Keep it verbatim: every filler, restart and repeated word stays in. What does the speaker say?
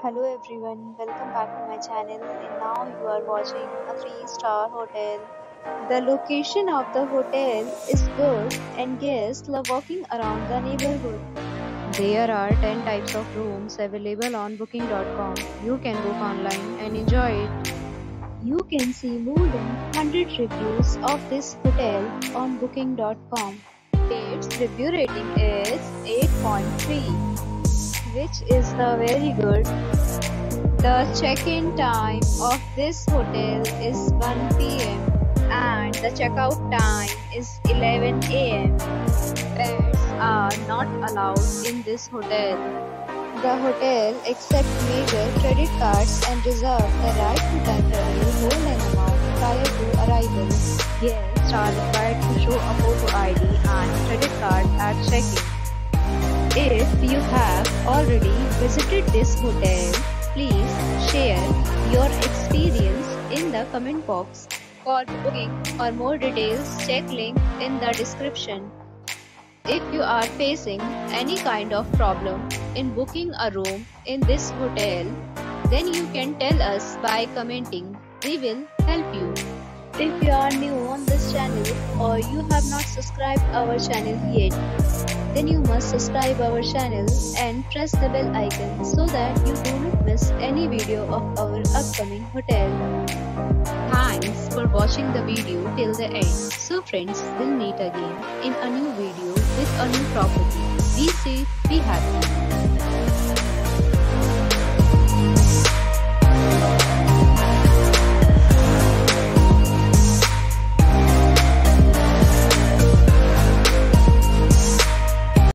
Hello everyone, welcome back to my channel, and now you are watching a three star hotel. The location of the hotel is good and guests love walking around the neighborhood. There are ten types of rooms available on booking dot com. You can book online and enjoy it. You can see more than one hundred reviews of this hotel on booking dot com. Its review rating is eight point three. Which is the very good. The check-in time of this hotel is one P M and the checkout time is eleven A M Pets are not allowed in this hotel. The hotel accepts major credit cards and reserves the right to temporarily hold an amount prior to arrival. Guests are required to show a photo I D and credit card at check-in. If you have already visited this hotel, please share your experience in the comment box. For booking or more details, check link in the description. If you are facing any kind of problem in booking a room in this hotel, then you can tell us by commenting. We will help you. If you are new on this channel or you have not subscribed our channel yet, then you must subscribe our channel and press the bell icon so that you do not miss any video of our upcoming hotel. Thanks for watching the video till the end. So friends, we'll meet again in a new video with a new property. Be safe, be happy.